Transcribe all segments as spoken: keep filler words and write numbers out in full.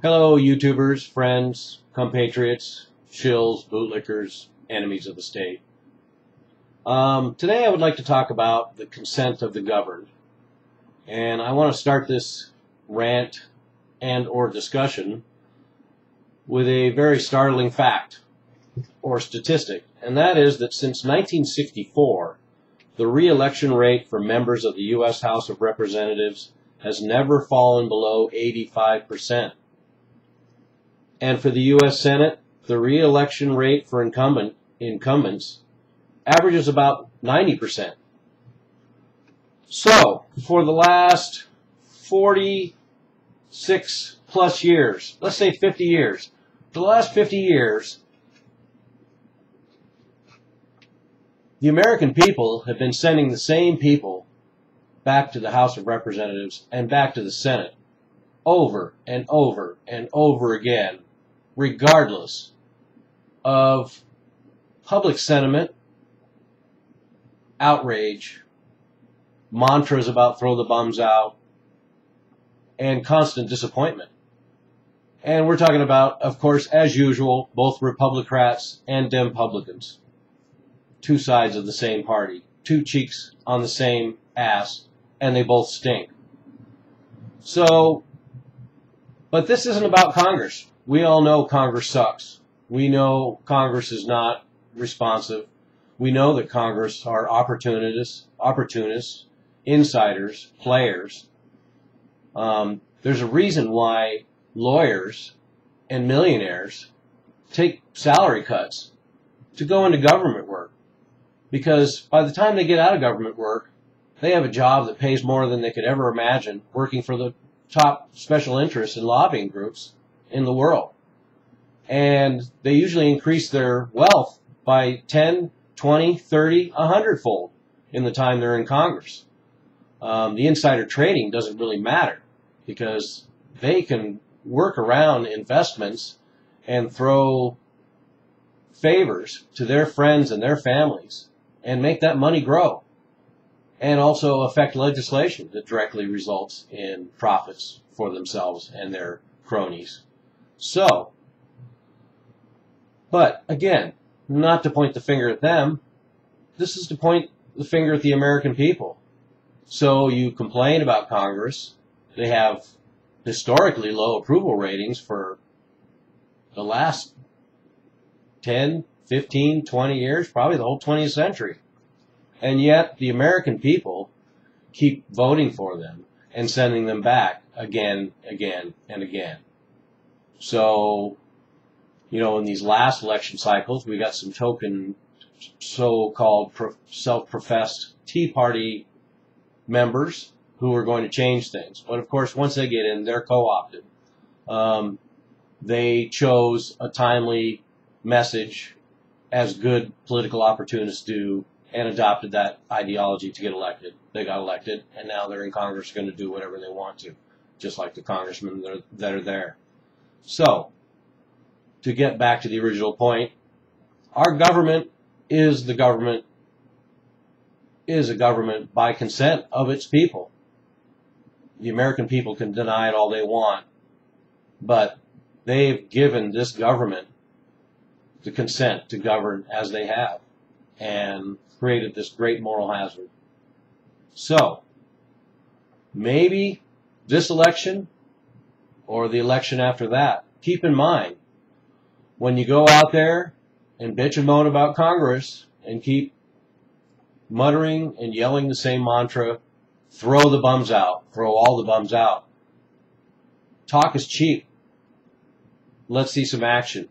Hello, YouTubers, friends, compatriots, shills, bootlickers, enemies of the state. Um, today I would like to talk about the consent of the governed. And I want to start this rant and or discussion with a very startling fact or statistic. And that is that since nineteen sixty-four, the re-election rate for members of the U S House of Representatives has never fallen below eighty-five percent. And for the U S Senate, the re-election rate for incumbent incumbents averages about ninety percent. So, for the last forty-six plus years, let's say fifty years, for the last fifty years, the American people have been sending the same people back to the House of Representatives and back to the Senate over and over and over again, regardless of public sentiment, outrage, mantras about throw the bums out, and constant disappointment. And we're talking about, of course, as usual, both Republicrats and Dempublicans. Two sides of the same party, two cheeks on the same ass, and they both stink. So, but this isn't about Congress. We all know Congress sucks. We know Congress is not responsive. We know that Congress are opportunists, opportunists, insiders, players. Um, there's a reason why lawyers and millionaires take salary cuts to go into government work, because by the time they get out of government work, they have a job that pays more than they could ever imagine, working for the top special interests and lobbying groups in the world. And they usually increase their wealth by ten, twenty, thirty, a hundred fold in the time they're in Congress. Um, the insider trading doesn't really matter because they can work around investments and throw favors to their friends and their families and make that money grow and also affect legislation that directly results in profits for themselves and their cronies. So, but again, not to point the finger at them, this is to point the finger at the American people. So you complain about Congress, they have historically low approval ratings for the last ten, fifteen, twenty years, probably the whole twentieth century. And yet the American people keep voting for them and sending them back again, again, and again. So, you know, in these last election cycles, we got some token so-called self-professed Tea Party members who are going to change things. But, of course, once they get in, they're co-opted. Um, they chose a timely message, as good political opportunists do, and adopted that ideology to get elected. They got elected, and now they're in Congress going to do whatever they want to, just like the congressmen that are, that are there. So, to get back to the original point, our government is the government, is a government by consent of its people. The American people can deny it all they want, but they've given this government the consent to govern as they have and created this great moral hazard. So, maybe this election or the election after that, keep in mind, when you go out there and bitch and moan about Congress and keep muttering and yelling the same mantra, throw the bums out, throw all the bums out. Talk is cheap. Let's see some action.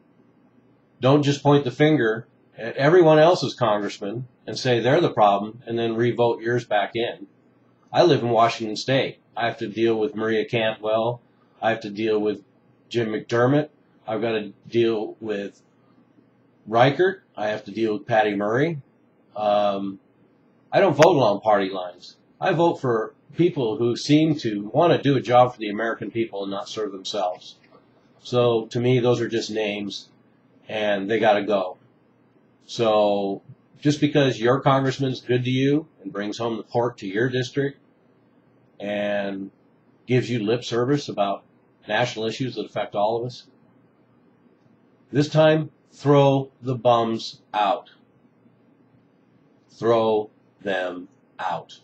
Don't just point the finger at everyone else's congressman and say they're the problem and then re-vote yours back in. I live in Washington State. I have to deal with Maria Cantwell. I have to deal with Jim McDermott. I've got to deal with Reichert. I have to deal with Patty Murray. Um, I don't vote along party lines. I vote for people who seem to want to do a job for the American people and not serve themselves. So to me, those are just names, and they got to go. So just because your congressman's good to you and brings home the pork to your district and gives you lip service about national issues that affect all of us. This time, throw the bums out. Throw them out.